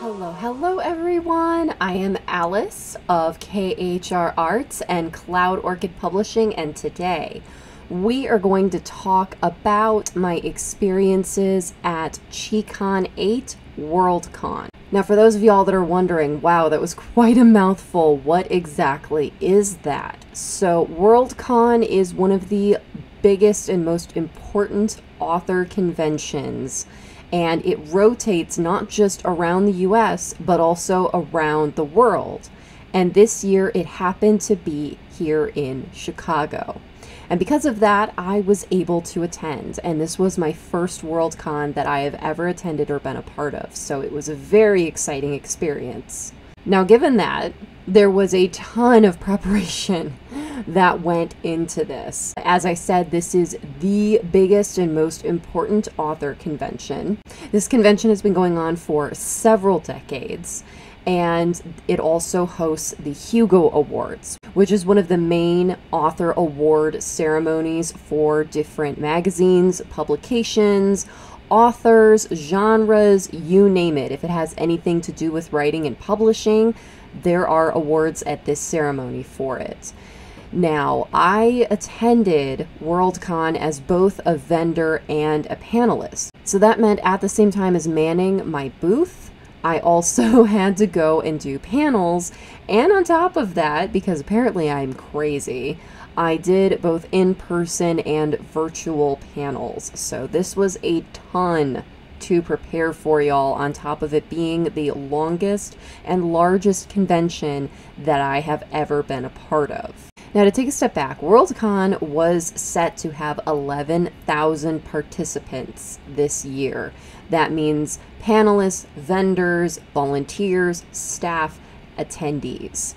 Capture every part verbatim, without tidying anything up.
Hello, hello everyone. I am Alice of K H R Arts and Cloud Orchid Publishing, and today we are going to talk about my experiences at ChiCon eight Worldcon. Now, for those of y'all that are wondering, wow, that was quite a mouthful, what exactly is that? So Worldcon is one of the biggest and most important author conventions, and it rotates not just around the U S, but also around the world. And this year it happened to be here in Chicago. And because of that, I was able to attend. And this was my first Worldcon that I have ever attended or been a part of. So it was a very exciting experience. Now, given that, there was a ton of preparation that went into this. As I said, this is the biggest and most important author convention. This convention has been going on for several decades, and it also hosts the Hugo Awards, which is one of the main author award ceremonies for different magazines, publications, authors, genres, you name it. If it has anything to do with writing and publishing, there are awards at this ceremony for it. Now, I attended Worldcon as both a vendor and a panelist. So that meant at the same time as manning my booth, I also had to go and do panels. And on top of that, because apparently I'm crazy, I did both in-person and virtual panels. So this was a ton to prepare for, y'all, on top of it being the longest and largest convention that I have ever been a part of. Now, to take a step back, Worldcon was set to have eleven thousand participants this year. That means panelists, vendors, volunteers, staff, attendees.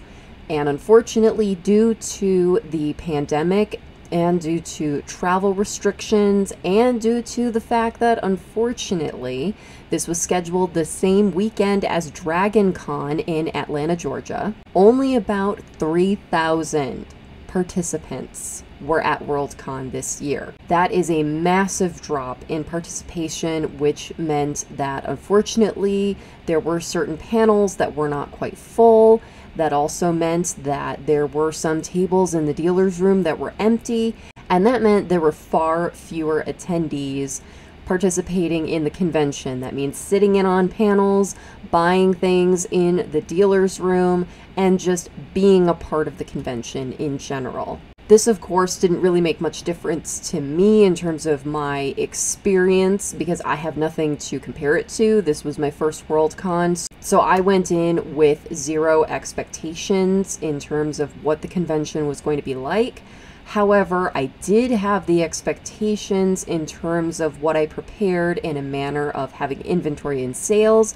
And unfortunately, due to the pandemic and due to travel restrictions and due to the fact that, unfortunately, this was scheduled the same weekend as DragonCon in Atlanta, Georgia, only about three thousand participants were at Worldcon this year. That is a massive drop in participation, which meant that unfortunately there were certain panels that were not quite full. That also meant that there were some tables in the dealer's room that were empty, and that meant there were far fewer attendees participating in the convention. That means sitting in on panels, buying things in the dealer's room, and just being a part of the convention in general. This, of course, didn't really make much difference to me in terms of my experience because I have nothing to compare it to. This was my first Worldcon, so I went in with zero expectations in terms of what the convention was going to be like. However, I did have the expectations in terms of what I prepared in a manner of having inventory and sales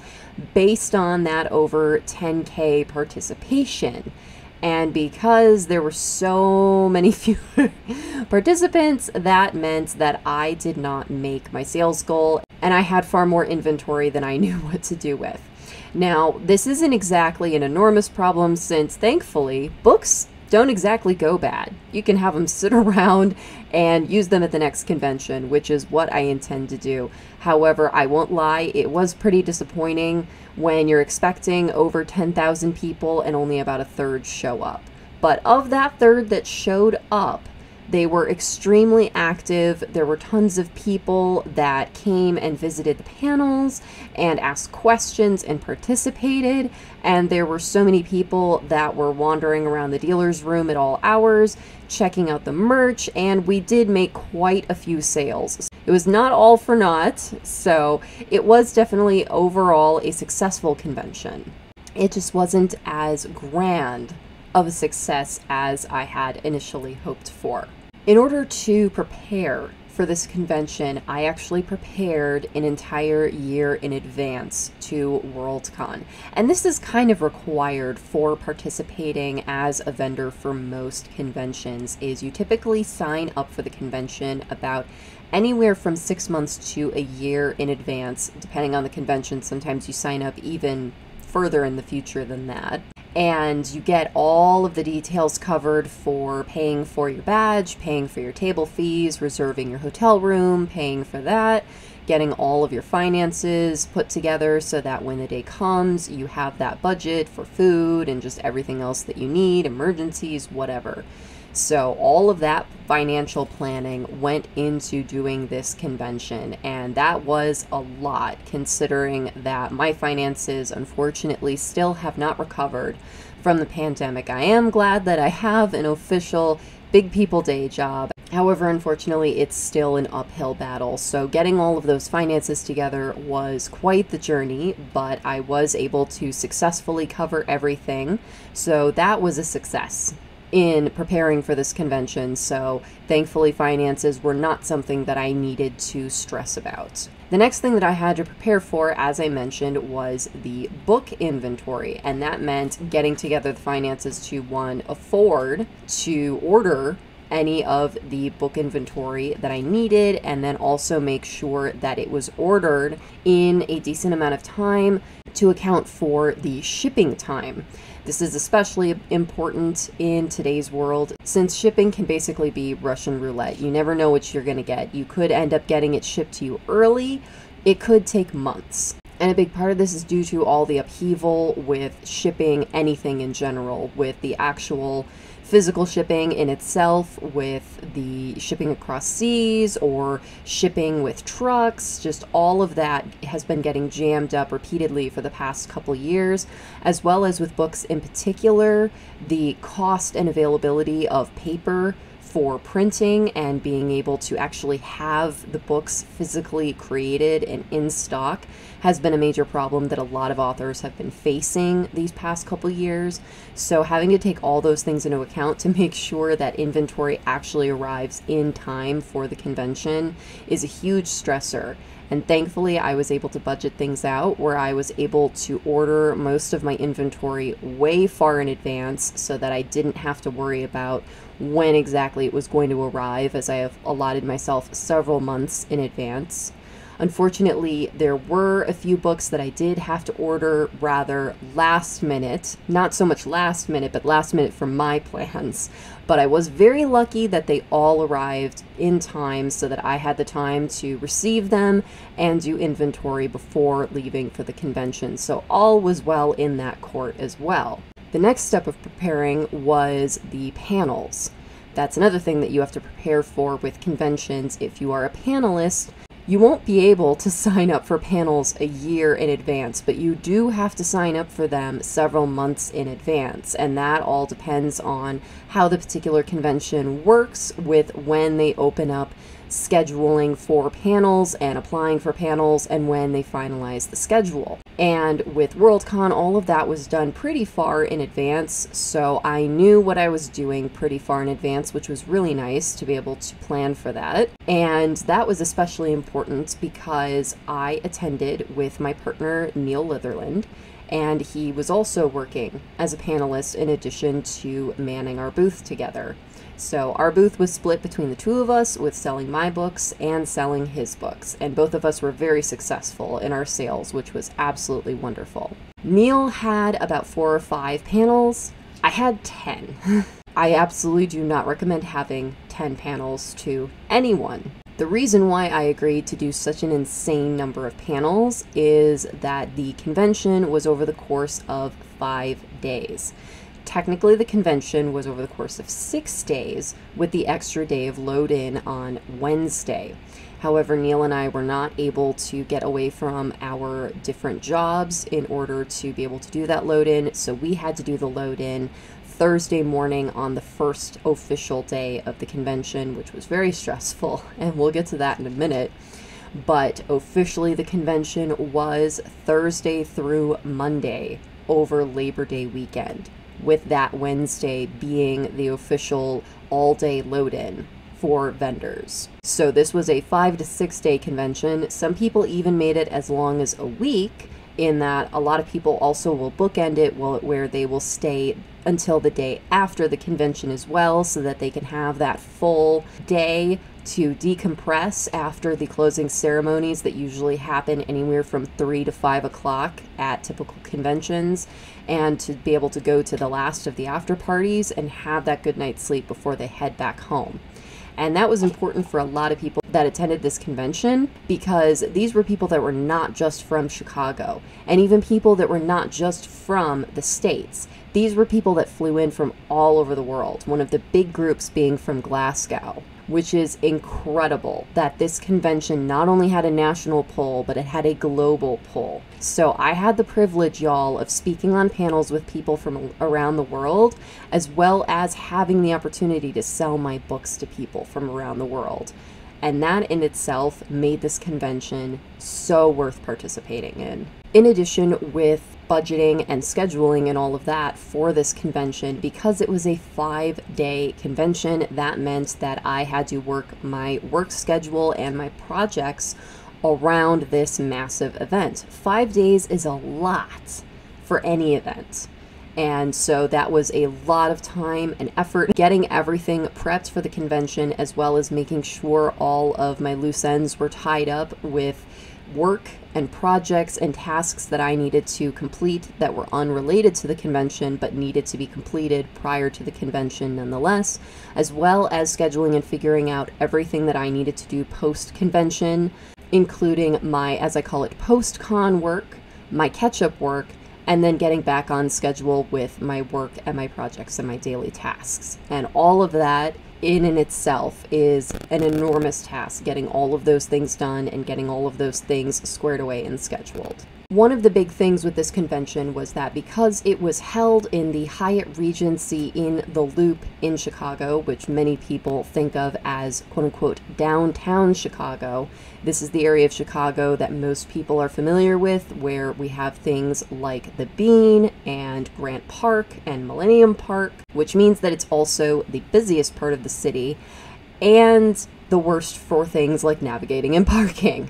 based on that over ten K participation. And because there were so many fewer participants, that meant that I did not make my sales goal, and I had far more inventory than I knew what to do with. Now, this isn't exactly an enormous problem since, thankfully, books don't exactly go bad. You can have them sit around and use them at the next convention, which is what I intend to do. However, I won't lie, it was pretty disappointing when you're expecting over ten thousand people and only about a third show up. But of that third that showed up, they were extremely active. There were tons of people that came and visited the panels and asked questions and participated. And there were so many people that were wandering around the dealer's room at all hours, checking out the merch, and we did make quite a few sales. It was not all for naught, so it was definitely overall a successful convention. It just wasn't as grand of a success as I had initially hoped for. In order to prepare for this convention, I actually prepared an entire year in advance to Worldcon. And this is kind of required for participating as a vendor for most conventions, is you typically sign up for the convention about anywhere from six months to a year in advance, depending on the convention. Sometimes you sign up even further in the future than that. And you get all of the details covered for paying for your badge, paying for your table fees, reserving your hotel room, paying for that, getting all of your finances put together so that when the day comes, you have that budget for food and just everything else that you need, emergencies, whatever. So all of that financial planning went into doing this convention, and that was a lot, considering that my finances unfortunately still have not recovered from the pandemic. I am glad that I have an official Big People Day job. However, unfortunately, it's still an uphill battle. So getting all of those finances together was quite the journey, but I was able to successfully cover everything. So that was a success in preparing for this convention. So thankfully, finances were not something that I needed to stress about. The next thing that I had to prepare for, as I mentioned, was the book inventory, and that meant getting together the finances to, one, afford to order any of the book inventory that I needed, and then also make sure that it was ordered in a decent amount of time to account for the shipping time. This is especially important in today's world, since shipping can basically be Russian roulette. You never know what you're going to get. You could end up getting it shipped to you early. It could take months. And a big part of this is due to all the upheaval with shipping anything in general, with the actual physical shipping in itself, with the shipping across seas or shipping with trucks. Just all of that has been getting jammed up repeatedly for the past couple years, as well as with books in particular, the cost and availability of paper for printing and being able to actually have the books physically created and in stock has been a major problem that a lot of authors have been facing these past couple years. So having to take all those things into account to make sure that inventory actually arrives in time for the convention is a huge stressor. And thankfully, I was able to budget things out where I was able to order most of my inventory way far in advance so that I didn't have to worry about when exactly it was going to arrive, as I have allotted myself several months in advance. Unfortunately, there were a few books that I did have to order rather last minute, not so much last minute, but last minute for my plans. But I was very lucky that they all arrived in time so that I had the time to receive them and do inventory before leaving for the convention. So all was well in that court as well. The next step of preparing was the panels. That's another thing that you have to prepare for with conventions. If you are a panelist, you won't be able to sign up for panels a year in advance, but you do have to sign up for them several months in advance, and that all depends on how the particular convention works with when they open up scheduling for panels and applying for panels and when they finalize the schedule. And with Worldcon, all of that was done pretty far in advance, so I knew what I was doing pretty far in advance, which was really nice to be able to plan for that. And that was especially important because I attended with my partner, Neal Litherland, and he was also working as a panelist in addition to manning our booth together. So our booth was split between the two of us, with selling my books and selling his books, and both of us were very successful in our sales, which was absolutely wonderful. Neal had about four or five panels. I had ten. I absolutely do not recommend having ten panels to anyone. The reason why I agreed to do such an insane number of panels is that the convention was over the course of five days. Technically, the convention was over the course of six days with the extra day of load-in on Wednesday. However, Neal and I were not able to get away from our different jobs in order to be able to do that load-in, so we had to do the load-in Thursday morning on the first official day of the convention, which was very stressful, and we'll get to that in a minute. But officially, the convention was Thursday through Monday over Labor Day weekend, with that Wednesday being the official all-day load-in for vendors. So this was a five to six day convention. Some people even made it as long as a week, in that a lot of people also will bookend it where they will stay until the day after the convention as well, so that they can have that full day to decompress after the closing ceremonies that usually happen anywhere from three to five o'clock at typical conventions, and to be able to go to the last of the after parties and have that good night's sleep before they head back home. And that was important for a lot of people that attended this convention, because these were people that were not just from Chicago, and even people that were not just from the States. These were people that flew in from all over the world, one of the big groups being from Glasgow, which is incredible that this convention not only had a national pull, but it had a global pull. So I had the privilege, y'all, of speaking on panels with people from around the world, as well as having the opportunity to sell my books to people from around the world. And that in itself made this convention so worth participating in. In addition, with budgeting and scheduling and all of that for this convention, because it was a five-day convention, that meant that I had to work my work schedule and my projects around this massive event. Five days is a lot for any event. And so that was a lot of time and effort getting everything prepped for the convention, as well as making sure all of my loose ends were tied up with work and projects and tasks that I needed to complete that were unrelated to the convention but needed to be completed prior to the convention nonetheless, as well as scheduling and figuring out everything that I needed to do post-convention, including my, as I call it, post-con work, my catch-up work, and then getting back on schedule with my work and my projects and my daily tasks. And all of that in and itself is an enormous task, getting all of those things done and getting all of those things squared away and scheduled. One of the big things with this convention was that because it was held in the Hyatt Regency in the Loop in Chicago, which many people think of as quote-unquote downtown Chicago, this is the area of Chicago that most people are familiar with, where we have things like the Bean and Grant Park and Millennium Park, which means that it's also the busiest part of the city and the worst for things like navigating and parking,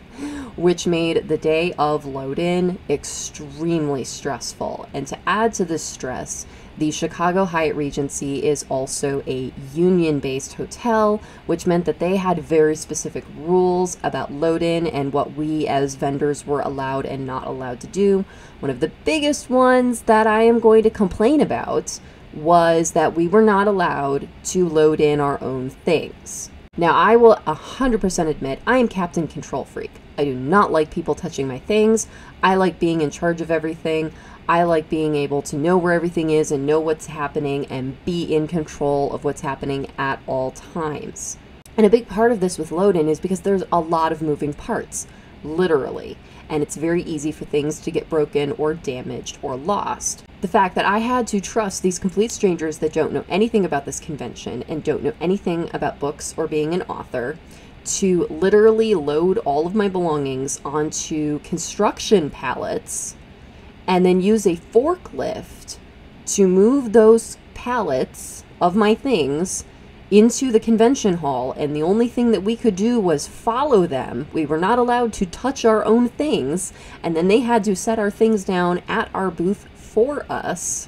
which made the day of load-in extremely stressful. And to add to this stress, the Chicago Hyatt Regency is also a union-based hotel, which meant that they had very specific rules about load-in and what we as vendors were allowed and not allowed to do. One of the biggest ones that I am going to complain about was that we were not allowed to load in our own things. Now, I will one hundred percent admit I am Captain Control Freak. I do not like people touching my things. I like being in charge of everything. I like being able to know where everything is and know what's happening and be in control of what's happening at all times. And a big part of this with load-in is because there's a lot of moving parts, literally, and it's very easy for things to get broken or damaged or lost. The fact that I had to trust these complete strangers that don't know anything about this convention and don't know anything about books or being an author to literally load all of my belongings onto construction pallets and then use a forklift to move those pallets of my things into the convention hall, and the only thing that we could do was follow them. We were not allowed to touch our own things, and then they had to set our things down at our booth for us,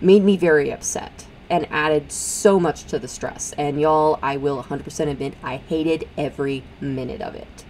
made me very upset and added so much to the stress. And y'all, I will one hundred percent admit I hated every minute of it.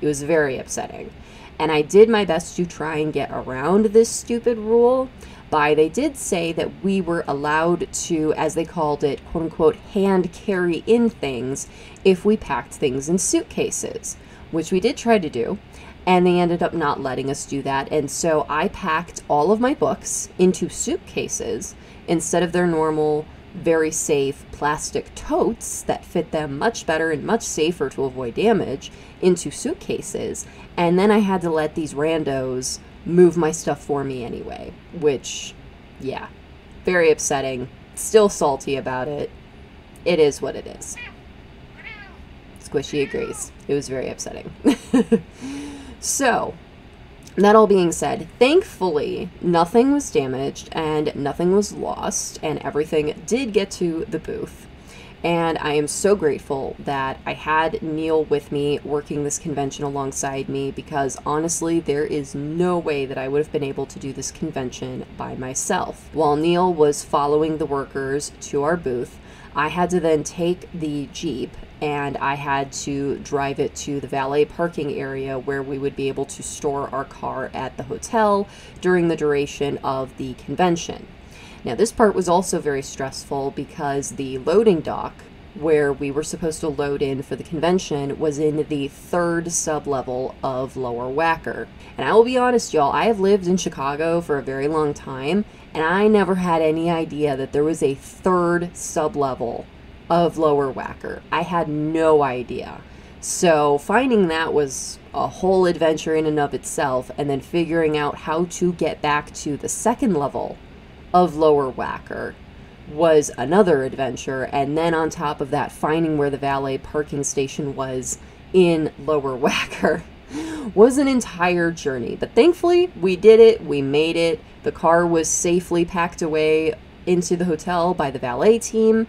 It was very upsetting. And I did my best to try and get around this stupid rule by, they did say that we were allowed to, as they called it, quote unquote, hand carry in things if we packed things in suitcases, which we did try to do. And they ended up not letting us do that. And so I packed all of my books into suitcases instead of their normal, very safe plastic totes that fit them much better and much safer to avoid damage, into suitcases. And then I had to let these randos move my stuff for me anyway, which, yeah, very upsetting. Still salty about it. It is what it is. Squishy agrees. It was very upsetting. So, that all being said, thankfully, nothing was damaged and nothing was lost, and everything did get to the booth. And I am so grateful that I had Neal with me working this convention alongside me, because honestly, there is no way that I would have been able to do this convention by myself. While Neal was following the workers to our booth, I had to then take the Jeep and I had to drive it to the valet parking area where we would be able to store our car at the hotel during the duration of the convention. Now, this part was also very stressful because the loading dock where we were supposed to load in for the convention was in the third sub-level of Lower Wacker. And I will be honest, y'all, I have lived in Chicago for a very long time, and I never had any idea that there was a third sub-level of Lower Wacker. I had no idea. So finding that was a whole adventure in and of itself, and then figuring out how to get back to the second level of Lower Wacker was another adventure, and then on top of that, finding where the valet parking station was in Lower Wacker was an entire journey. But thankfully, we did it, we made it. The car was safely packed away into the hotel by the valet team,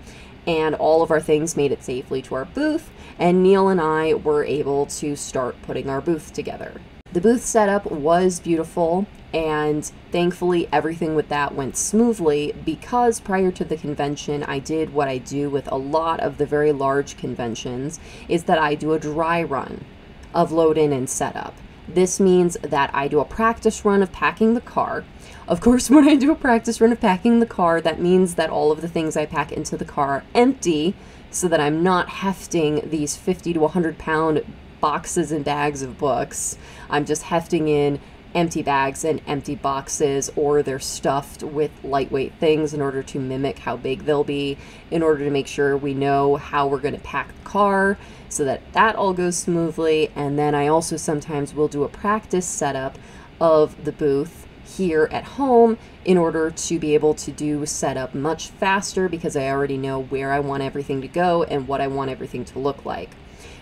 and all of our things made it safely to our booth, and Neal and I were able to start putting our booth together. The booth setup was beautiful, and thankfully everything with that went smoothly, because prior to the convention I did what I do with a lot of the very large conventions, is that I do a dry run of load in and setup. This means that I do a practice run of packing the car. Of course, when I do a practice run of packing the car, that means that all of the things I pack into the car are empty, so that I'm not hefting these fifty to one hundred pound boxes and bags of books. I'm just hefting in empty bags and empty boxes, or they're stuffed with lightweight things in order to mimic how big they'll be, in order to make sure we know how we're going to pack the car, so that that all goes smoothly. And then I also sometimes will do a practice setup of the booth here at home in order to be able to do setup much faster, because I already know where I want everything to go and what I want everything to look like.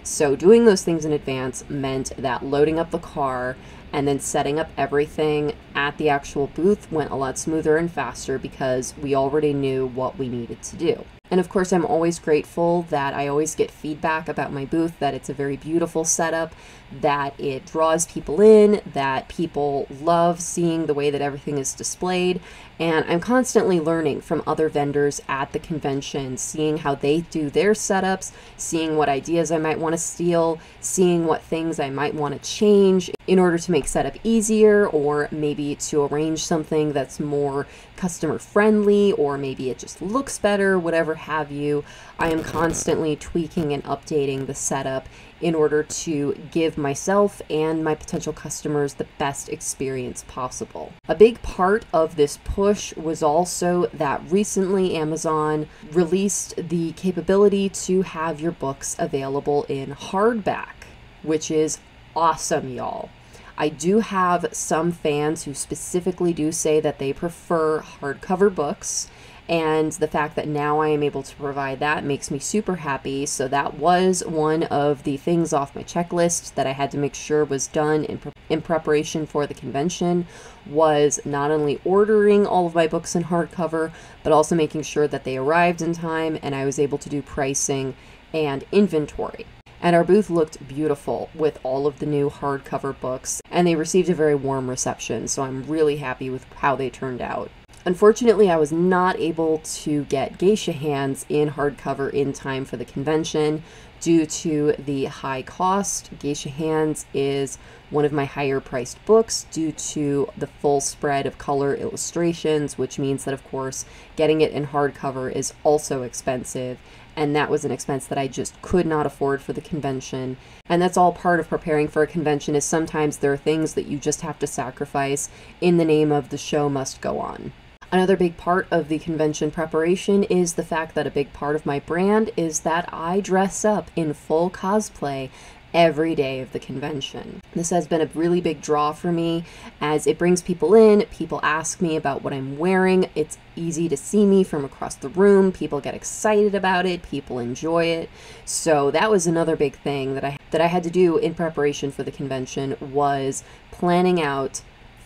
So doing those things in advance meant that loading up the car and then setting up everything at the actual booth went a lot smoother and faster, because we already knew what we needed to do. And of course, I'm always grateful that I always get feedback about my booth, that it's a very beautiful setup, that it draws people in, that people love seeing the way that everything is displayed. And I'm constantly learning from other vendors at the convention, seeing how they do their setups, seeing what ideas I might want to steal, seeing what things I might want to change in order to make setup easier, or maybe to arrange something that's more customer friendly, or maybe it just looks better, whatever have you. I am constantly tweaking and updating the setup in order to give myself and my potential customers the best experience possible. A big part of this push was also that recently Amazon released the capability to have your books available in hardback, which is awesome, y'all. I do have some fans who specifically do say that they prefer hardcover books, and the fact that now I am able to provide that makes me super happy. So that was one of the things off my checklist that I had to make sure was done in, pre in preparation for the convention, was not only ordering all of my books in hardcover, but also making sure that they arrived in time and I was able to do pricing and inventory. And our booth looked beautiful with all of the new hardcover books, and they received a very warm reception, so I'm really happy with how they turned out. Unfortunately, I was not able to get Geisha Hands in hardcover in time for the convention due to the high cost. Geisha Hands is one of my higher priced books due to the full spread of color illustrations, which means that, of course, getting it in hardcover is also expensive. And that was an expense that I just could not afford for the convention. And that's all part of preparing for a convention, is sometimes there are things that you just have to sacrifice in the name of the show must go on. Another big part of the convention preparation is the fact that a big part of my brand is that I dress up in full cosplay every day of the convention. This has been a really big draw for me, as it brings people in. People ask me about what I'm wearing. It's easy to see me from across the room. People get excited about it. People enjoy it. So that was another big thing that I that I had to do in preparation for the convention, was planning out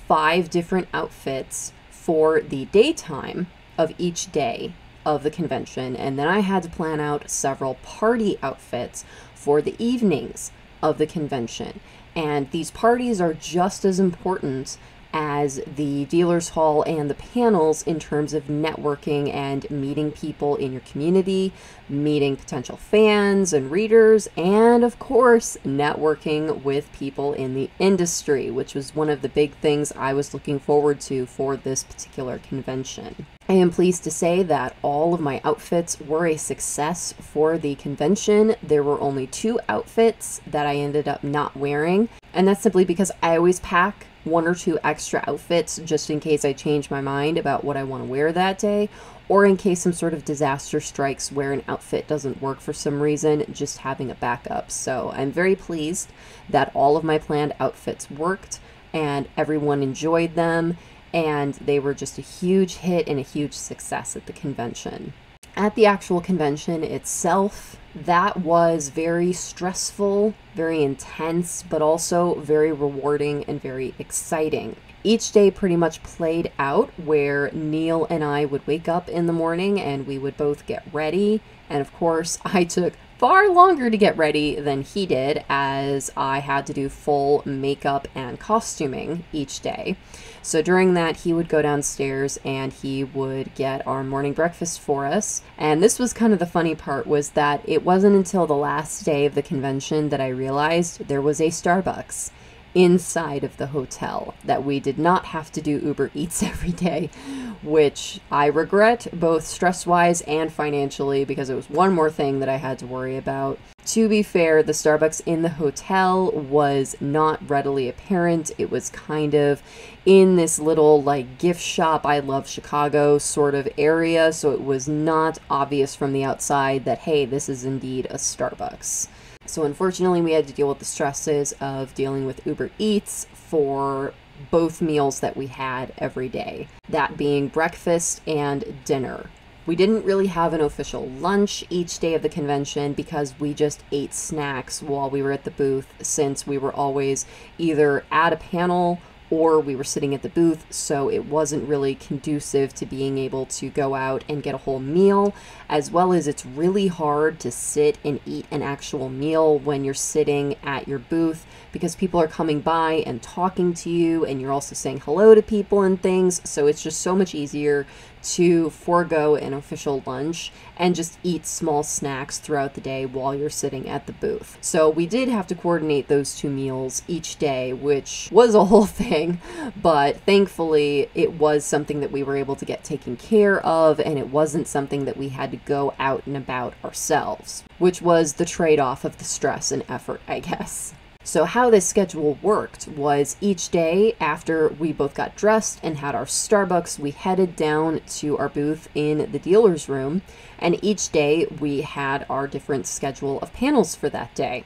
five different outfits for the daytime of each day of the convention, and then I had to plan out several party outfits for the evenings of the convention. And these parties are just as important as the dealer's hall and the panels in terms of networking and meeting people in your community, meeting potential fans and readers, and of course, networking with people in the industry, which was one of the big things I was looking forward to for this particular convention. I am pleased to say that all of my outfits were a success for the convention. There were only two outfits that I ended up not wearing, and that's simply because I always pack one or two extra outfits just in case I change my mind about what I want to wear that day, or in case some sort of disaster strikes where an outfit doesn't work for some reason, just having a backup. So I'm very pleased that all of my planned outfits worked and everyone enjoyed them, and they were just a huge hit and a huge success at the convention. At the actual convention itself, that was very stressful, very intense, but also very rewarding and very exciting. Each day pretty much played out where Neal and I would wake up in the morning and we would both get ready. And of course, I took far longer to get ready than he did, as I had to do full makeup and costuming each day. So during that, he would go downstairs and he would get our morning breakfast for us. And this was kind of the funny part, was that it wasn't until the last day of the convention that I realized there was a Starbucks inside of the hotel, that we did not have to do Uber Eats every day, which I regret both stress-wise and financially, because it was one more thing that I had to worry about. To be fair, the Starbucks in the hotel was not readily apparent. It was kind of in this little like gift shop, I love Chicago sort of area, so it was not obvious from the outside that, hey, this is indeed a Starbucks. So unfortunately, we had to deal with the stresses of dealing with Uber Eats for both meals that we had every day, that being breakfast and dinner. We didn't really have an official lunch each day of the convention because we just ate snacks while we were at the booth, since we were always either at a panel or we were sitting at the booth, so it wasn't really conducive to being able to go out and get a whole meal, as well as it's really hard to sit and eat an actual meal when you're sitting at your booth, because people are coming by and talking to you, and you're also saying hello to people and things, so it's just so much easier to forego an official lunch and just eat small snacks throughout the day while you're sitting at the booth. So we did have to coordinate those two meals each day, which was a whole thing, but thankfully it was something that we were able to get taken care of, and it wasn't something that we had to go out and about ourselves, which was the trade-off of the stress and effort, I guess. So how this schedule worked was, each day after we both got dressed and had our Starbucks, we headed down to our booth in the dealer's room, and each day we had our different schedule of panels for that day.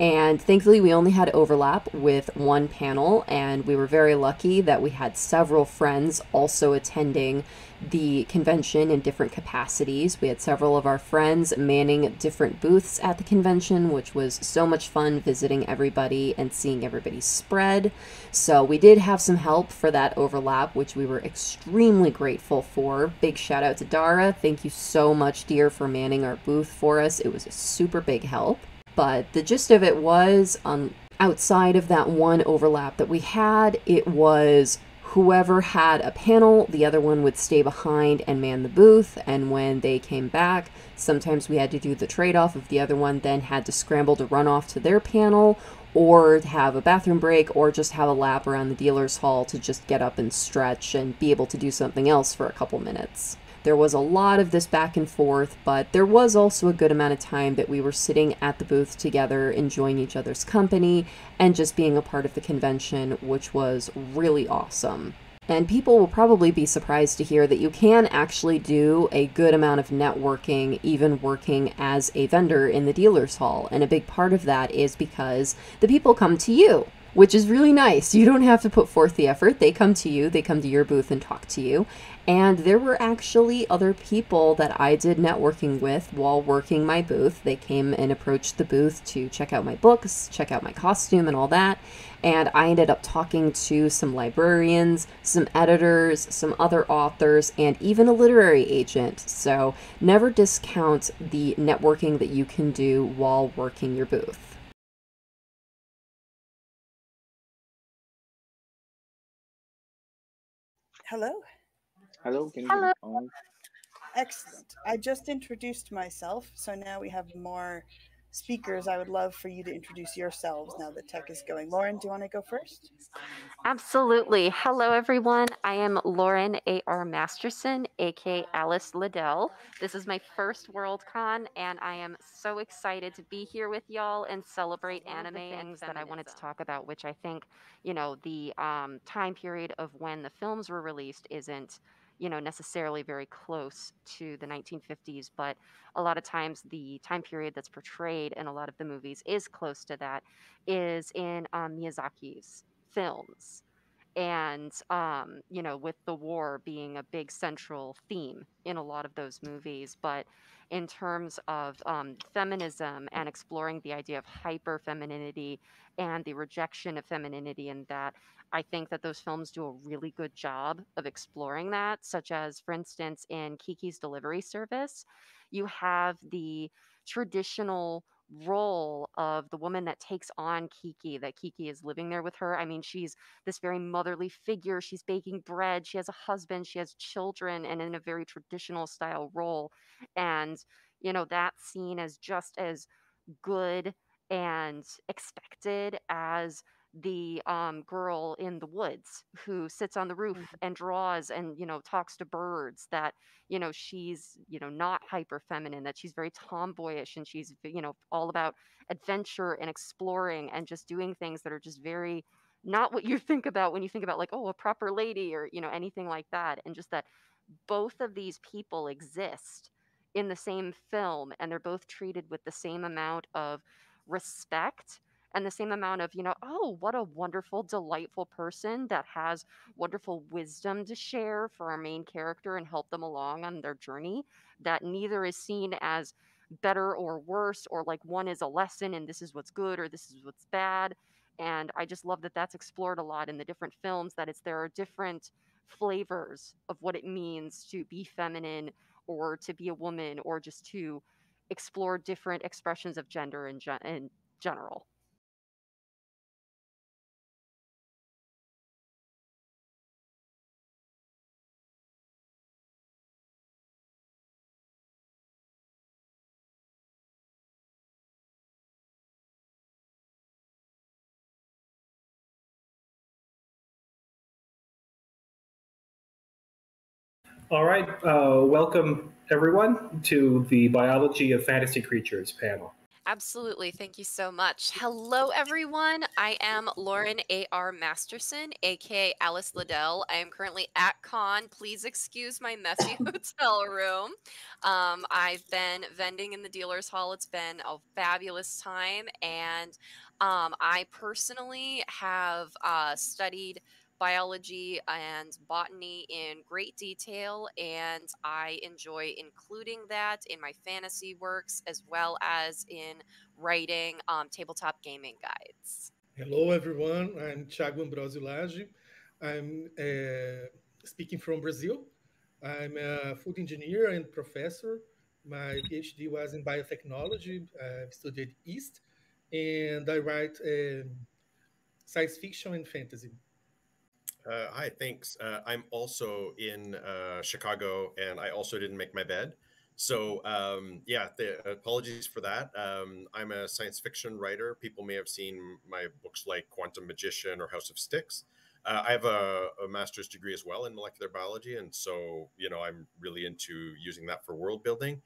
And thankfully we only had overlap with one panel, and we were very lucky that we had several friends also attending the convention in different capacities. We had several of our friends manning different booths at the convention, which was so much fun visiting everybody and seeing everybody spread. So we did have some help for that overlap, which we were extremely grateful for. Big shout out to Dara. Thank you so much, dear, for manning our booth for us. It was a super big help. But the gist of it was, um, outside of that one overlap that we had, it was whoever had a panel, the other one would stay behind and man the booth. And when they came back, sometimes we had to do the trade-off of the other one then had to scramble to run off to their panel, or have a bathroom break, or just have a lap around the dealer's hall to just get up and stretch and be able to do something else for a couple minutes. There was a lot of this back and forth, but there was also a good amount of time that we were sitting at the booth together, enjoying each other's company, and just being a part of the convention, which was really awesome. And people will probably be surprised to hear that you can actually do a good amount of networking even working as a vendor in the dealer's hall, and a big part of that is because the people come to you, which is really nice. You don't have to put forth the effort. They come to you, they come to your booth and talk to you. And there were actually other people that I did networking with while working my booth. They came and approached the booth to check out my books, check out my costume and all that. And I ended up talking to some librarians, some editors, some other authors, and even a literary agent. So never discount the networking that you can do while working your booth. Hello. Hello. Can you Hello. Hear me? Excellent. I just introduced myself, so now we have more speakers. I would love for you to introduce yourselves now that tech is going. Lauren, do you want to go first? Absolutely. Hello, everyone. I am Lauren A R Masterson, a k a. Alice Liddell. This is my first Worldcon, and I am so excited to be here with y'all and celebrate anime and that I wanted to talk about, which I think, you know, the um, time period of when the films were released isn't you know, necessarily very close to the nineteen fifties, but a lot of times the time period that's portrayed in a lot of the movies is close to that, is in um, Miyazaki's films. And, um, you know, with the war being a big central theme in a lot of those movies. But in terms of um, feminism and exploring the idea of hyper-femininity and the rejection of femininity in that, I think that those films do a really good job of exploring that, such as, for instance, in Kiki's Delivery Service, you have the traditional role of the woman that takes on Kiki, that Kiki is living there with her. I mean, she's this very motherly figure. She's baking bread. She has a husband. She has children, and in a very traditional style role. And, you know, that scene is just as good and expected as the um, girl in the woods who sits on the roof mm-hmm. and draws and, you know, talks to birds, that, you know, she's, you know, not hyper feminine, that she's very tomboyish and she's, you know, all about adventure and exploring and just doing things that are just very not what you think about when you think about like, oh, a proper lady or, you know, anything like that. And just that both of these people exist in the same film and they're both treated with the same amount of respect and the same amount of, you know, oh, what a wonderful, delightful person that has wonderful wisdom to share for our main character and help them along on their journey, that neither is seen as better or worse or like one is a lesson and this is what's good or this is what's bad. And I just love that that's explored a lot in the different films, that it's there are different flavors of what it means to be feminine or to be a woman or just to explore different expressions of gender in, gen- in general. All right, uh, welcome everyone to the Biology of Fantasy Creatures panel. Absolutely, thank you so much. Hello everyone, I am Lauren A R Masterson, a k a. Alice Liddell. I am currently at con. Please excuse my messy hotel room. Um, I've been vending in the dealer's hall. It's been a fabulous time. And um, I personally have uh, studied biology and botany in great detail, and I enjoy including that in my fantasy works as well as in writing um, tabletop gaming guides. Hello everyone, I'm Thiago Ambrosio. I'm uh, speaking from Brazil. I'm a food engineer and professor. My PhD was in biotechnology. I've studied yeast, and I write uh, science fiction and fantasy. Uh, hi, thanks. Uh, I'm also in uh, Chicago, and I also didn't make my bed. So um, yeah, the, apologies for that. Um, I'm a science fiction writer. People may have seen my books like Quantum Magician or House of Sticks. Uh, I have a, a master's degree as well in molecular biology. And so, you know, I'm really into using that for world building.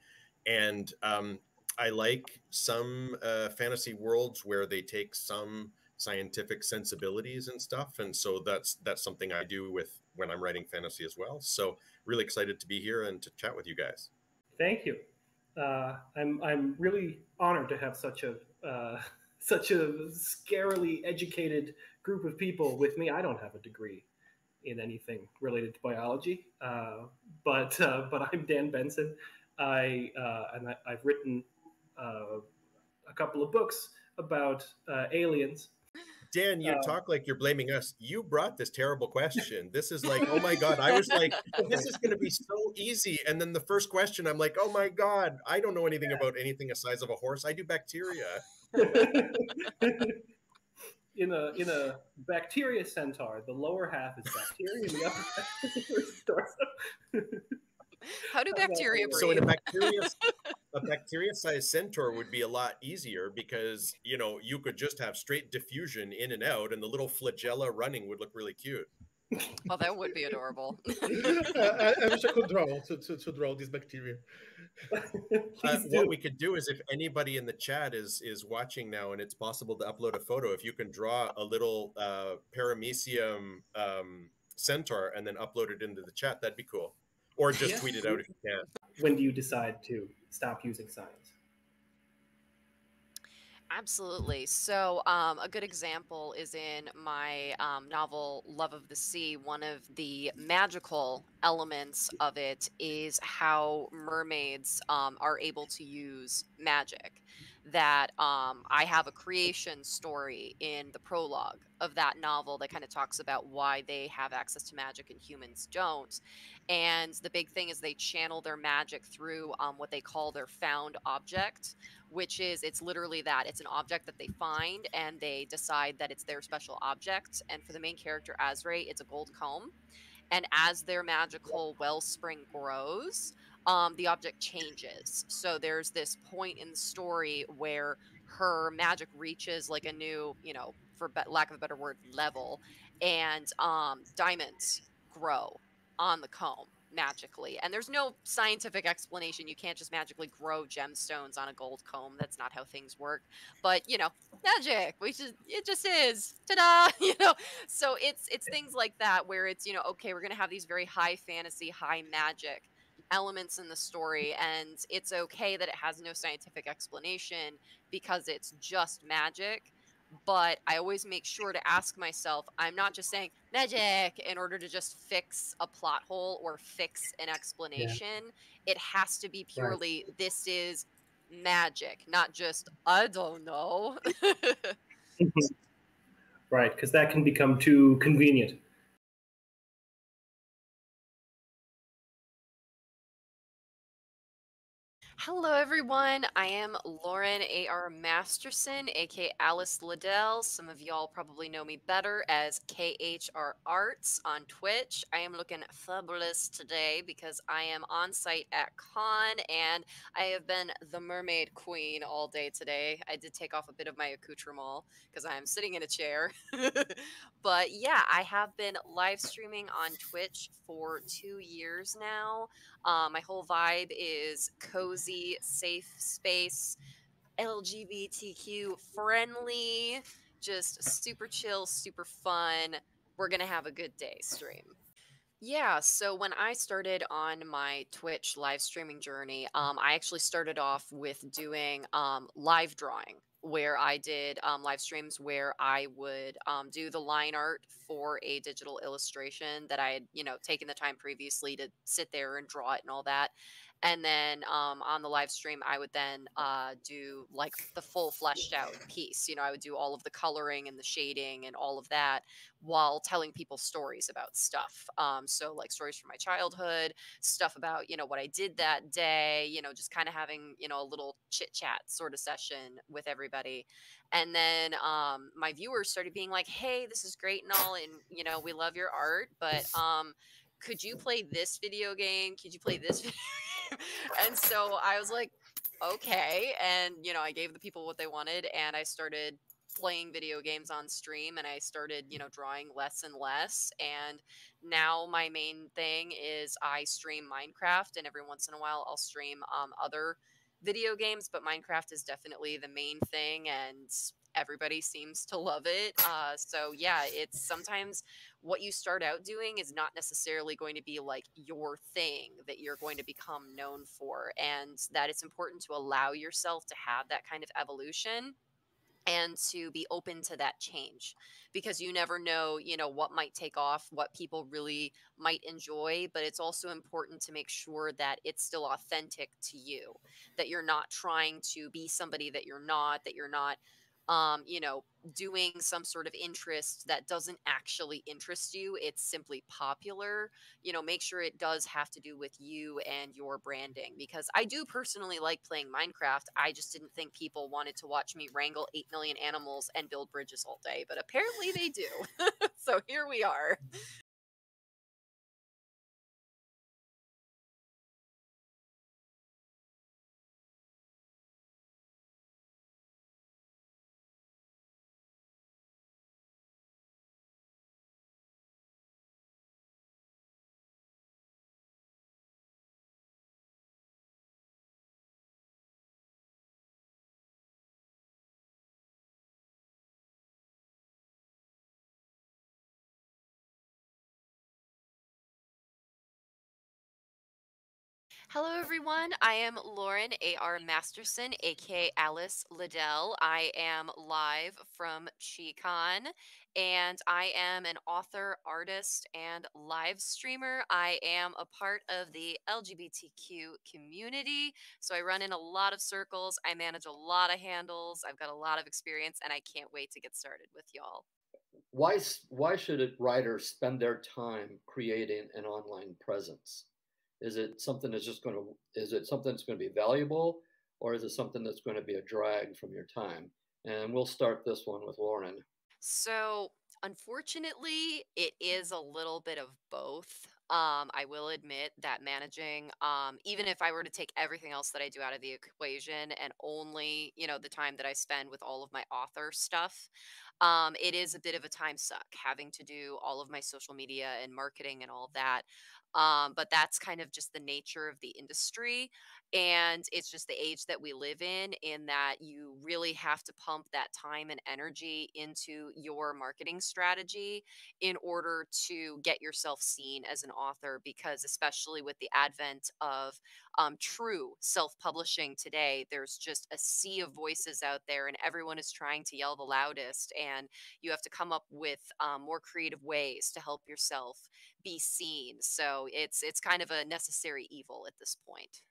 And um, I like some uh, fantasy worlds where they take some scientific sensibilities and stuff, and so that's that's something I do with when I'm writing fantasy as well. So really excited to be here and to chat with you guys. Thank you. Uh, I'm I'm really honored to have such a uh, such a scarily educated group of people with me. I don't have a degree in anything related to biology, uh, but uh, but I'm Dan Benson. I uh, and I, I've written uh, a couple of books about uh, aliens. Dan, you uh, talk like you're blaming us. You brought this terrible question. This is like, oh my God. I was like, this is going to be so easy. And then the first question, I'm like, oh my God, I don't know anything yeah. about anything the size of a horse. I do bacteria. in a in a bacteria centaur, the lower half is bacteria and the upper half is startup. How do bacteria breathe? So in a bacteria, a bacteria-sized centaur would be a lot easier because, you know, you could just have straight diffusion in and out, and the little flagella running would look really cute. Well, that would be adorable. uh, I, I wish I could draw to, to, to draw these bacteria. Uh, what we could do is, if anybody in the chat is is watching now, and it's possible to upload a photo, if you can draw a little uh, paramecium um, centaur and then upload it into the chat, that'd be cool. Or just yeah. tweet it out if you can. When do you decide to stop using science? Absolutely. So um, a good example is in my um, novel, Love of the Sea. One of the magical elements of it is how mermaids um, are able to use magic. That um, I have a creation story in the prologue of that novel that kind of talks about why they have access to magic and humans don't. And the big thing is they channel their magic through um, what they call their found object, which is, it's literally that. It's an object that they find and they decide that it's their special object. And for the main character, Azray, it's a gold comb. And as their magical wellspring grows, um, the object changes. So there's this point in the story where her magic reaches like a new, you know, for lack of a better word, level, and um, diamonds grow on the comb magically. And there's no scientific explanation. You can't just magically grow gemstones on a gold comb. That's not how things work. But, you know, magic, we just, it just is. Ta-da! You know, so it's, it's things like that where it's, you know, okay, we're going to have these very high fantasy, high magic elements in the story, and it's okay that it has no scientific explanation because it's just magic. But I always make sure to ask myself, I'm not just saying magic in order to just fix a plot hole or fix an explanation. Yeah. It has to be purely, right. This is magic, not just, I don't know. Right, because that can become too convenient. Hello, everyone. I am Lauren A R Masterson, a k a. Alice Liddell. Some of y'all probably know me better as K H R Arts on Twitch. I am looking fabulous today because I am on site at con, and I have been the mermaid queen all day today. I did take off a bit of my accoutrement because I am sitting in a chair. But yeah, I have been live streaming on Twitch for two years now. Um, my whole vibe is cozy, safe space, L G B T Q friendly, just super chill, super fun. We're gonna have a good day stream. Yeah, so when I started on my Twitch live streaming journey, um, I actually started off with doing um, live drawing, where I did um, live streams where I would um, do the line art for a digital illustration that I had, you know, taken the time previously to sit there and draw it and all that. And then um, on the live stream, I would then uh, do like the full fleshed out piece. You know, I would do all of the coloring and the shading and all of that while telling people stories about stuff. Um, so like stories from my childhood, stuff about, you know, what I did that day, you know, just kind of having, you know, a little chit chat sort of session with everybody. And then um, my viewers started being like, hey, this is great and all, and, you know, we love your art, but um, could you play this video game? Could you play this video game? And so I was like, okay. And, you know, I gave the people what they wanted, and I started playing video games on stream, and I started, you know, drawing less and less. And now my main thing is I stream Minecraft, and every once in a while I'll stream um, other video games, but Minecraft is definitely the main thing, and everybody seems to love it. Uh, so yeah, it's sometimes what you start out doing is not necessarily going to be like your thing that you're going to become known for, and that it's important to allow yourself to have that kind of evolution and to be open to that change, because you never know, you know, what might take off, what people really might enjoy. But it's also important to make sure that it's still authentic to you, that you're not trying to be somebody that you're not, that you're not um, you know, doing some sort of interest that doesn't actually interest you. It's simply popular. You know, make sure it does have to do with you and your branding, because I do personally like playing Minecraft. I just didn't think people wanted to watch me wrangle eight million animals and build bridges all day, but apparently they do. So here we are. Hello, everyone. I am Lauren A R Masterson, a k a. Alice Liddell. I am live from ChiCon, and I am an author, artist, and live streamer. I am a part of the L G B T Q community, so I run in a lot of circles. I manage a lot of handles. I've got a lot of experience, and I can't wait to get started with y'all. Why, why should a writer spend their time creating an online presence? Is it something that's just going to, is it something that's going to be valuable, or is it something that's going to be a drag from your time? And we'll start this one with Lauren. So unfortunately, it is a little bit of both. Um, I will admit that managing, um, even if I were to take everything else that I do out of the equation and only, you know, the time that I spend with all of my author stuff, um, it is a bit of a time suck having to do all of my social media and marketing and all that. Um, but that's kind of just the nature of the industry. And it's just the age that we live in, in that you really have to pump that time and energy into your marketing strategy in order to get yourself seen as an author, because especially with the advent of um, true self-publishing today, there's just a sea of voices out there and everyone is trying to yell the loudest, and you have to come up with um, more creative ways to help yourself be seen. So it's, it's kind of a necessary evil at this point.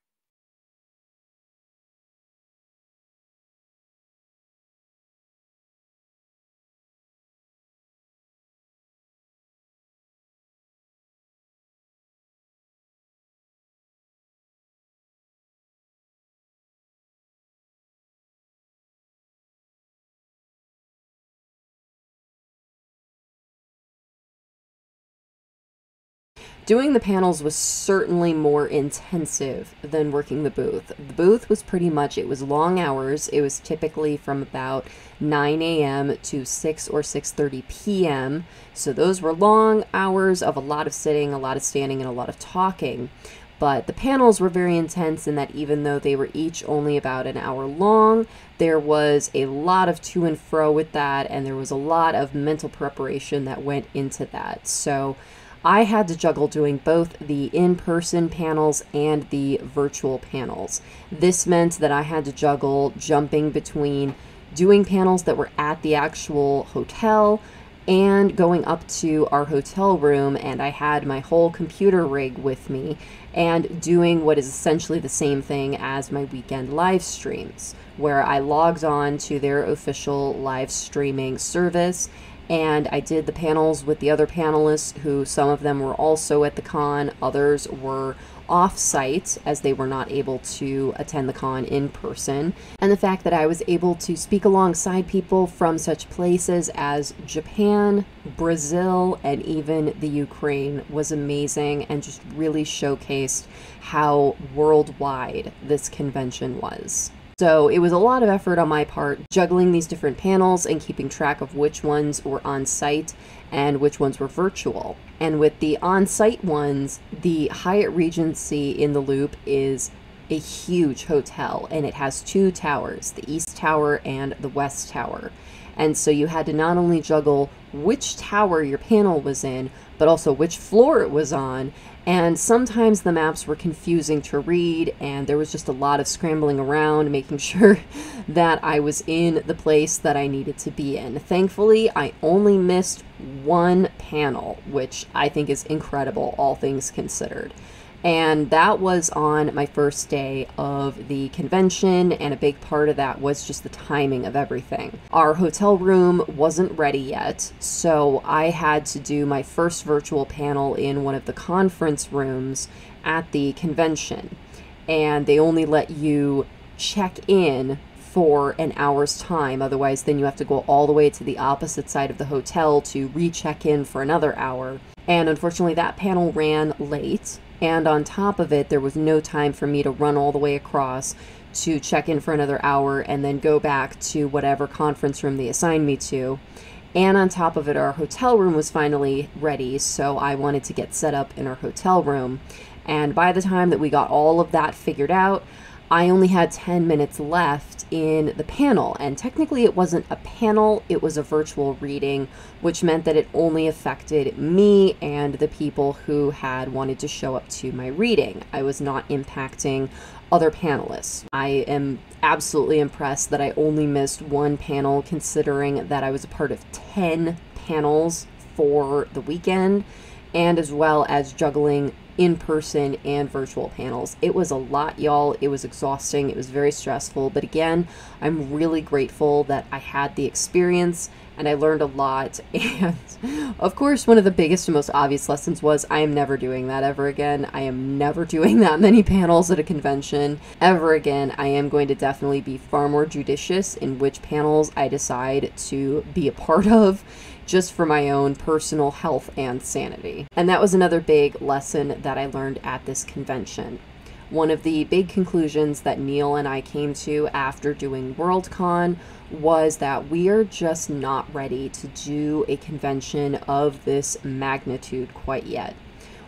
Doing the panels was certainly more intensive than working the booth. The booth was pretty much, it was long hours. It was typically from about nine a m to six or six thirty p m So those were long hours of a lot of sitting, a lot of standing, and a lot of talking. But the panels were very intense in that even though they were each only about an hour long, there was a lot of to and fro with that, and there was a lot of mental preparation that went into that. So I had to juggle doing both the in-person panels and the virtual panels. This meant that I had to juggle jumping between doing panels that were at the actual hotel and going up to our hotel room, and I had my whole computer rig with me, and doing what is essentially the same thing as my weekend live streams, where I logged on to their official live streaming service. And I did the panels with the other panelists, who some of them were also at the con, others were off-site as they were not able to attend the con in person. And the fact that I was able to speak alongside people from such places as Japan, Brazil, and even the Ukraine was amazing, and just really showcased how worldwide this convention was. So it was a lot of effort on my part, juggling these different panels and keeping track of which ones were on-site and which ones were virtual. And with the on-site ones, the Hyatt Regency in the Loop is a huge hotel, and it has two towers, the East Tower and the West Tower. And so you had to not only juggle which tower your panel was in, but also which floor it was on. And sometimes the maps were confusing to read, and there was just a lot of scrambling around, making sure that I was in the place that I needed to be in. Thankfully, I only missed one panel, which I think is incredible, all things considered. And that was on my first day of the convention, and a big part of that was just the timing of everything. Our hotel room wasn't ready yet, so I had to do my first virtual panel in one of the conference rooms at the convention, and they only let you check in for an hour's time. Otherwise, then you have to go all the way to the opposite side of the hotel to recheck in for another hour. And unfortunately, that panel ran late. And on top of it, there was no time for me to run all the way across to check in for another hour and then go back to whatever conference room they assigned me to. And on top of it, our hotel room was finally ready, so I wanted to get set up in our hotel room. And by the time that we got all of that figured out, I only had ten minutes left in the panel, and technically it wasn't a panel, it was a virtual reading, which meant that it only affected me and the people who had wanted to show up to my reading. I was not impacting other panelists. I am absolutely impressed that I only missed one panel, considering that I was a part of ten panels for the weekend, and as well as juggling in-person and virtual panels. It was a lot, y'all. It was exhausting. It was very stressful. But again, I'm really grateful that I had the experience and I learned a lot. And of course, one of the biggest and most obvious lessons was I am never doing that ever again. I am never doing that many panels at a convention ever again. I am going to definitely be far more judicious in which panels I decide to be a part of, just for my own personal health and sanity. And that was another big lesson that I learned at this convention. One of the big conclusions that Neal and I came to after doing Worldcon was that we are just not ready to do a convention of this magnitude quite yet.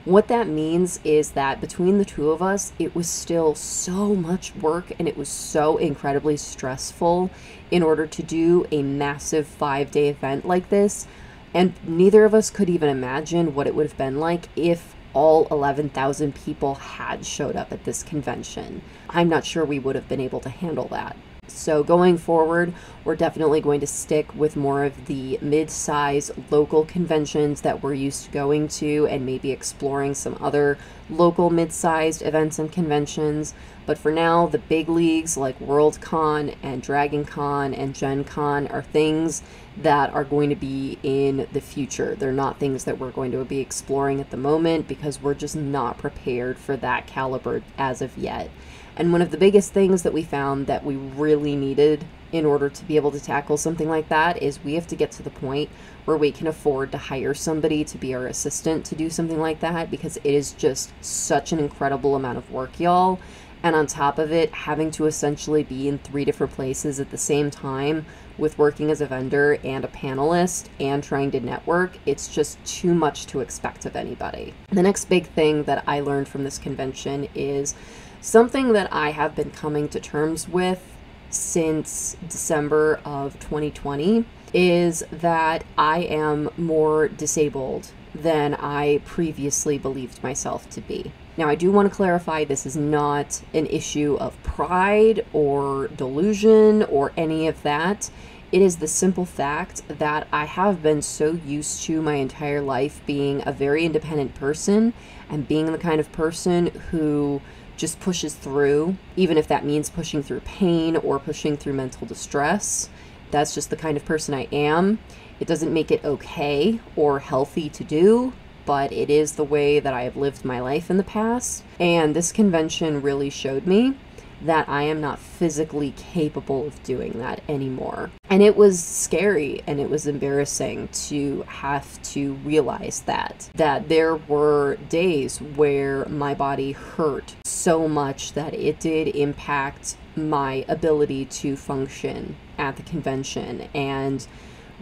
What that means is that between the two of us, it was still so much work and it was so incredibly stressful in order to do a massive five-day event like this. And neither of us could even imagine what it would have been like if all eleven thousand people had showed up at this convention. I'm not sure we would have been able to handle that. So going forward, we're definitely going to stick with more of the mid-size local conventions that we're used to going to, and maybe exploring some other local mid-sized events and conventions. But for now, the big leagues like Worldcon and DragonCon and GenCon are things that are going to be in the future. They're not things that we're going to be exploring at the moment because we're just not prepared for that caliber as of yet. And one of the biggest things that we found that we really needed in order to be able to tackle something like that is we have to get to the point where we can afford to hire somebody to be our assistant to do something like that, because it is just such an incredible amount of work, y'all. And on top of it, having to essentially be in three different places at the same time with working as a vendor and a panelist and trying to network, it's just too much to expect of anybody. The next big thing that I learned from this convention is something that I have been coming to terms with since December of twenty twenty is that I am more disabled than I previously believed myself to be. Now, I do want to clarify, this is not an issue of pride or delusion or any of that. It is the simple fact that I have been so used to my entire life being a very independent person and being the kind of person who just pushes through, even if that means pushing through pain or pushing through mental distress. That's just the kind of person I am. It doesn't make it okay or healthy to do, but it is the way that I have lived my life in the past. And this convention really showed me that I am not physically capable of doing that anymore. And it was scary and it was embarrassing to have to realize that, that there were days where my body hurt so much that it did impact my ability to function at the convention. And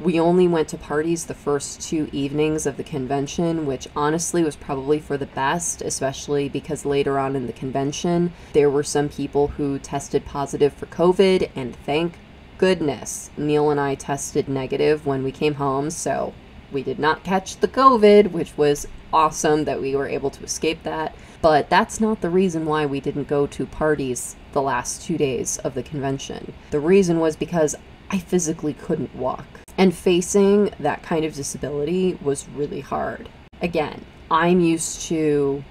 we only went to parties the first two evenings of the convention, which honestly was probably for the best, especially because later on in the convention, there were some people who tested positive for COVID, and thank goodness, Neal and I tested negative when we came home, so we did not catch the COVID, which was awesome that we were able to escape that. But that's not the reason why we didn't go to parties the last two days of the convention. The reason was because I physically couldn't walk. And facing that kind of disability was really hard. Again, I'm used to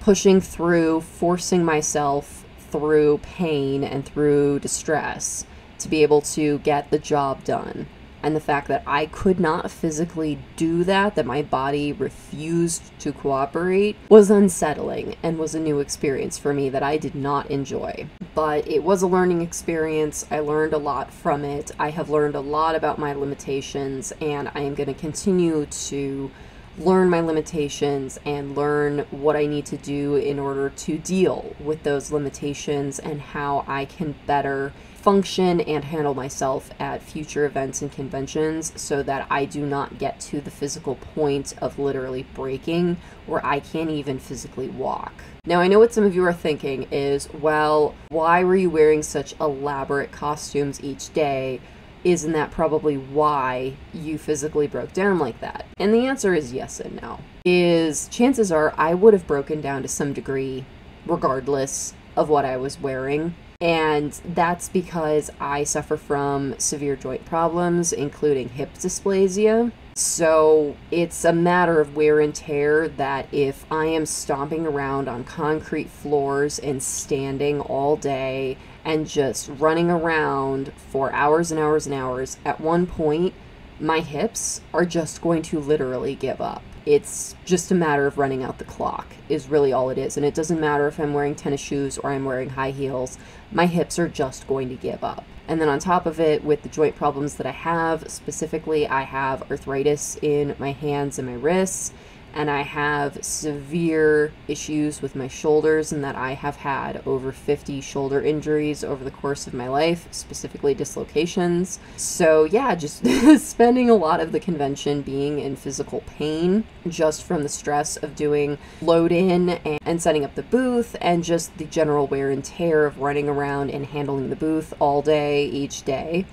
pushing through, forcing myself through pain and through distress to be able to get the job done. And the fact that I could not physically do that, that my body refused to cooperate, was unsettling and was a new experience for me that I did not enjoy. But it was a learning experience. I learned a lot from it. I have learned a lot about my limitations, and I am going to continue to learn my limitations and learn what I need to do in order to deal with those limitations and how I can better function and handle myself at future events and conventions, so that I do not get to the physical point of literally breaking where I can't even physically walk. Now, I know what some of you are thinking is, well, why were you wearing such elaborate costumes each day? Isn't that probably why you physically broke down like that? And the answer is yes and no. Is chances are I would have broken down to some degree regardless of what I was wearing. And that's because I suffer from severe joint problems, including hip dysplasia. So it's a matter of wear and tear that if I am stomping around on concrete floors and standing all day and just running around for hours and hours and hours, at one point, my hips are just going to literally give up. It's just a matter of running out the clock is really all it is. And it doesn't matter if I'm wearing tennis shoes or I'm wearing high heels, my hips are just going to give up. And then on top of it, with the joint problems that I have, specifically I have arthritis in my hands and my wrists, and I have severe issues with my shoulders, and that I have had over fifty shoulder injuries over the course of my life, specifically dislocations. So yeah, just spending a lot of the convention being in physical pain just from the stress of doing load in and, and setting up the booth, and just the general wear and tear of running around and handling the booth all day, each day.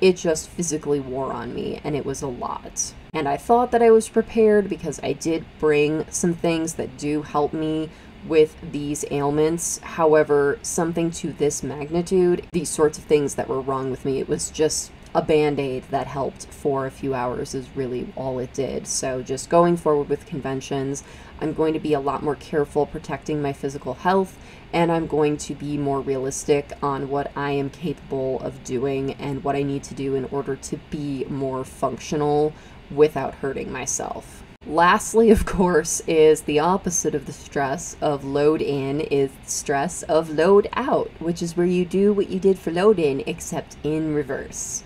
It just physically wore on me, and it was a lot. And I thought that I was prepared because I did bring some things that do help me with these ailments. However, something to this magnitude, these sorts of things that were wrong with me, it was just a band-aid that helped for a few hours is really all it did. So just going forward with conventions, I'm going to be a lot more careful protecting my physical health, and I'm going to be more realistic on what I am capable of doing and what I need to do in order to be more functional without hurting myself. Lastly, of course, is the opposite of the stress of load in is the stress of load out, which is where you do what you did for load in except in reverse.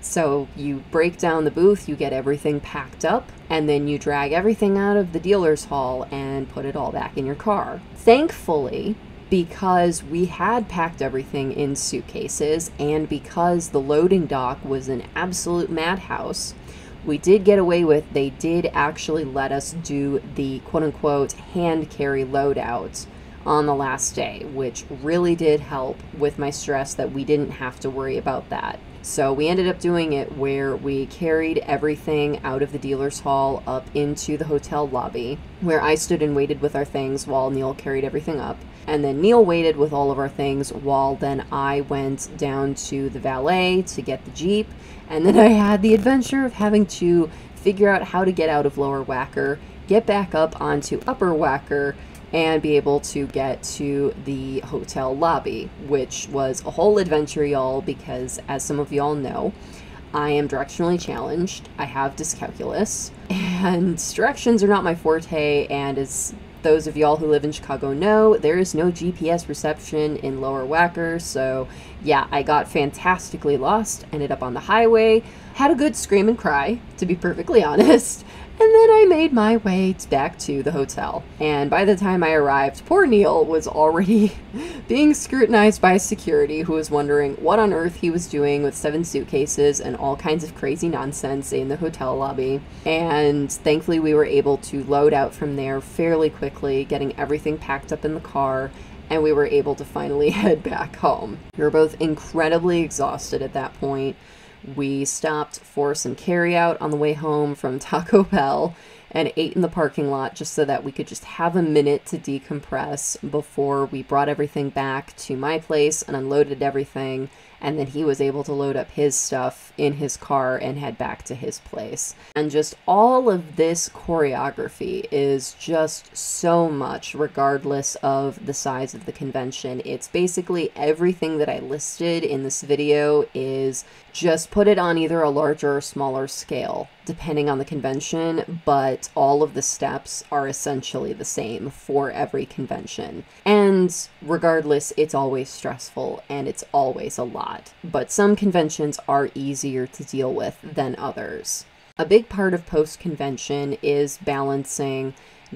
So you break down the booth, you get everything packed up, and then you drag everything out of the dealer's hall and put it all back in your car. Thankfully, because we had packed everything in suitcases, and because the loading dock was an absolute madhouse, we did get away with, they did actually let us do the quote-unquote hand carry loadout on the last day, which really did help with my stress that we didn't have to worry about that. So we ended up doing it where we carried everything out of the dealer's hall up into the hotel lobby, where I stood and waited with our things while Neal carried everything up. And then Neal waited with all of our things while then I went down to the valet to get the Jeep. And then I had the adventure of having to figure out how to get out of Lower Wacker, get back up onto Upper Wacker, and be able to get to the hotel lobby, which was a whole adventure, y'all, because as some of y'all know, I am directionally challenged, I have dyscalculus, and directions are not my forte, and as those of y'all who live in Chicago know, there is no G P S reception in Lower Wacker, so yeah, I got fantastically lost, ended up on the highway, had a good scream and cry, to be perfectly honest, and then I made my way back to the hotel. And by the time I arrived, poor Neal was already being scrutinized by security, who was wondering what on earth he was doing with seven suitcases and all kinds of crazy nonsense in the hotel lobby. And thankfully we were able to load out from there fairly quickly, getting everything packed up in the car, and we were able to finally head back home. We were both incredibly exhausted at that point. We stopped for some carryout on the way home from Taco Bell and ate in the parking lot just so that we could just have a minute to decompress before we brought everything back to my place and unloaded everything and then he was able to load up his stuff in his car and head back to his place. And just all of this choreography is just so much, regardless of the size of the convention. It's basically everything that I listed in this video is just put it on either a larger or smaller scale, depending on the convention, but all of the steps are essentially the same for every convention. And regardless, it's always stressful and it's always a lot, but some conventions are easier to deal with than others. A big part of post-convention is balancing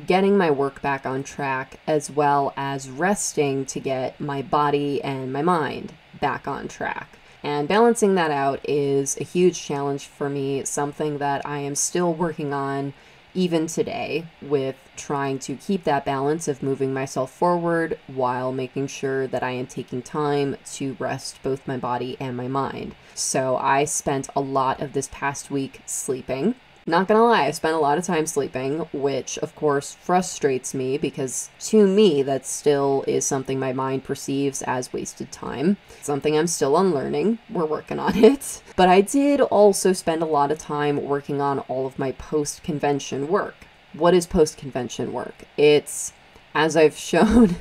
getting my work back on track, as well as resting to get my body and my mind back on track. And balancing that out is a huge challenge for me, something that I am still working on even today, with trying to keep that balance of moving myself forward while making sure that I am taking time to rest both my body and my mind. So I spent a lot of this past week sleeping. Not gonna lie, I spent a lot of time sleeping, which of course frustrates me because to me that still is something my mind perceives as wasted time. Something I'm still unlearning. We're working on it. But I did also spend a lot of time working on all of my post-convention work. What is post-convention work? It's, as I've shown,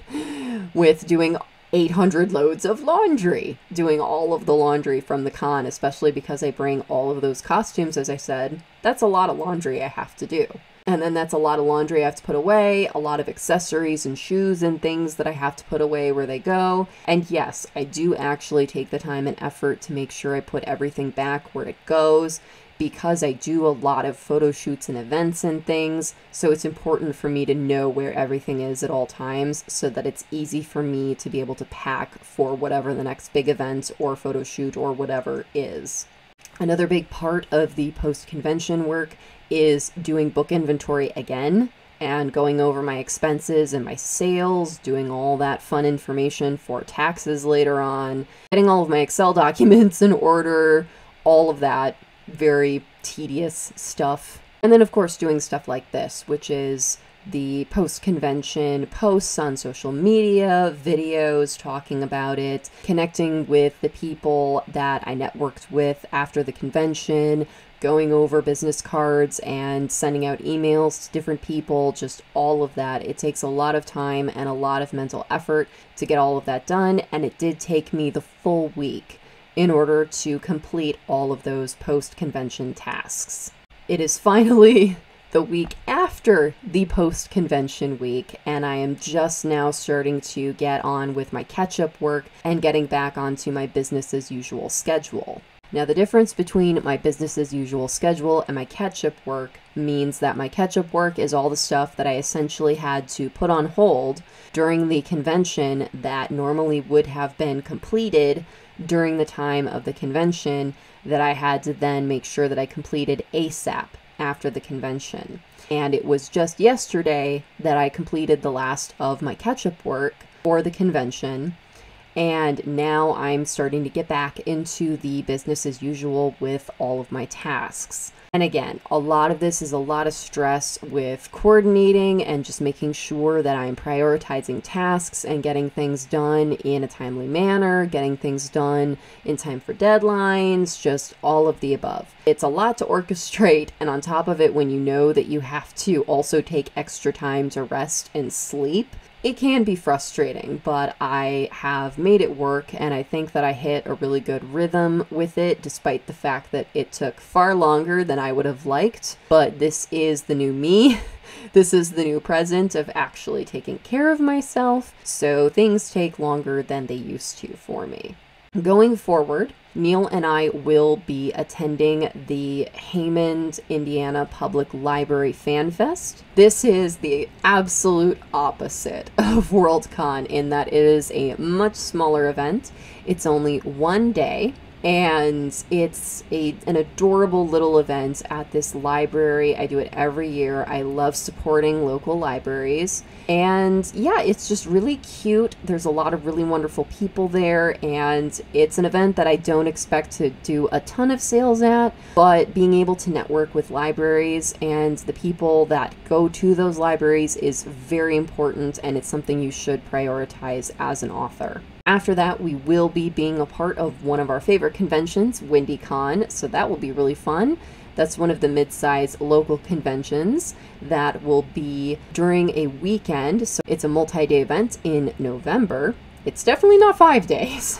with doing eight hundred loads of laundry, doing all of the laundry from the con, especially because I bring all of those costumes, as I said. That's a lot of laundry I have to do. And then that's a lot of laundry I have to put away, a lot of accessories and shoes and things that I have to put away where they go. And yes, I do actually take the time and effort to make sure I put everything back where it goes, because I do a lot of photo shoots and events and things, so it's important for me to know where everything is at all times so that it's easy for me to be able to pack for whatever the next big event or photo shoot or whatever is. Another big part of the post-convention work is doing book inventory again and going over my expenses and my sales, doing all that fun information for taxes later on, getting all of my Excel documents in order, all of that very tedious stuff. And then of course doing stuff like this, which is the post-convention posts on social media, videos talking about it, connecting with the people that I networked with after the convention, going over business cards and sending out emails to different people, just all of that. It takes a lot of time and a lot of mental effort to get all of that done, and it did take me the full week in order to complete all of those post-convention tasks. It is finally the week after the post-convention week, and I am just now starting to get on with my catch-up work and getting back onto my business-as-usual schedule. Now, the difference between my business-as-usual schedule and my catch-up work means that my catch-up work is all the stuff that I essentially had to put on hold during the convention that normally would have been completed during the time of the convention, that I had to then make sure that I completed ASAP after the convention. And it was just yesterday that I completed the last of my catch-up work for the convention, and now I'm starting to get back into the business as usual with all of my tasks. And again, a lot of this is a lot of stress with coordinating and just making sure that I'm prioritizing tasks and getting things done in a timely manner, getting things done in time for deadlines, just all of the above. It's a lot to orchestrate, and on top of it, when you know that you have to also take extra time to rest and sleep, it can be frustrating, but I have made it work, and I think that I hit a really good rhythm with it, despite the fact that it took far longer than I would have liked. But this is the new me. This is the new present of actually taking care of myself, so things take longer than they used to for me. Going forward, Neal and I will be attending the Hammond, Indiana Public Library Fan Fest. This is the absolute opposite of Worldcon in that it is a much smaller event. It's only one day, and it's a, an adorable little event at this library. I do it every year. I love supporting local libraries. And yeah, it's just really cute. There's a lot of really wonderful people there, and it's an event that I don't expect to do a ton of sales at, but being able to network with libraries and the people that go to those libraries is very important, and it's something you should prioritize as an author. After that, we will be being a part of one of our favorite conventions, WindyCon, so that will be really fun. That's one of the mid-sized local conventions that will be during a weekend, so it's a multi-day event in November. It's definitely not five days,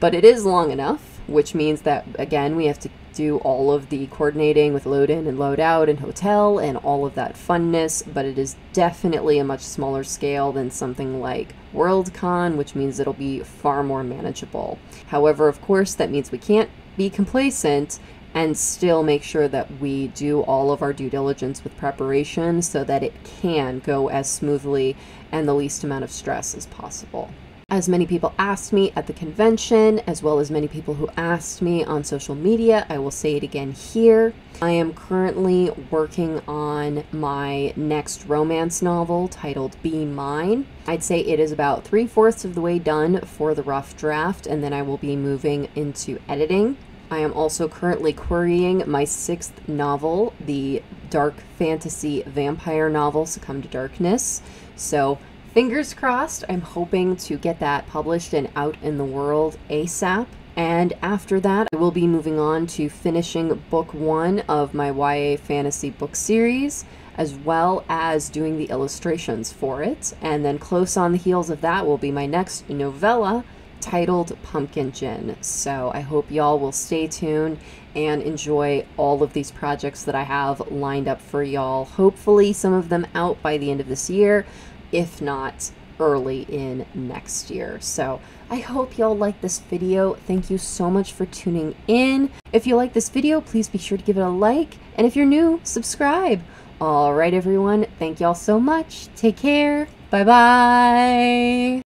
but it is long enough, which means that, again, we have to do all of the coordinating with load-in and load-out and hotel and all of that funness, but it is definitely a much smaller scale than something like Worldcon, which means it'll be far more manageable. However, of course, that means we can't be complacent and still make sure that we do all of our due diligence with preparation so that it can go as smoothly and the least amount of stress as possible. As many people asked me at the convention, as well as many people who asked me on social media, I will say it again here. I am currently working on my next romance novel titled Be Mine. I'd say it is about three-fourths of the way done for the rough draft, and then I will be moving into editing. I am also currently querying my sixth novel, the dark fantasy vampire novel, Succumb to Darkness. So fingers crossed, I'm hoping to get that published and out in the world ASAP. And after that, I will be moving on to finishing book one of my Y A fantasy book series, as well as doing the illustrations for it. And then close on the heels of that will be my next novella, titled Pumpkin Gin. So I hope y'all will stay tuned and enjoy all of these projects that I have lined up for y'all. Hopefully some of them out by the end of this year, if not early in next year. So I hope y'all like this video. Thank you so much for tuning in. If you like this video, please be sure to give it a like. And if you're new, subscribe. All right, everyone. Thank y'all so much. Take care. Bye-bye.